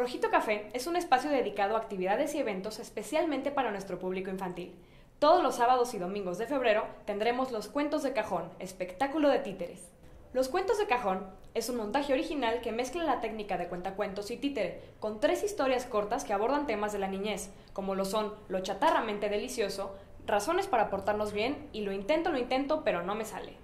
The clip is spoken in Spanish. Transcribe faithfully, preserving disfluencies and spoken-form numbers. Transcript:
Rojito Café es un espacio dedicado a actividades y eventos especialmente para nuestro público infantil. Todos los sábados y domingos de febrero tendremos Los Cuentos de Cajón, espectáculo de títeres. Los Cuentos de Cajón es un montaje original que mezcla la técnica de cuentacuentos y títere, con tres historias cortas que abordan temas de la niñez, como lo son Lo chatarramente delicioso, Razones para portarnos bien y Lo intento, lo intento, pero no me sale.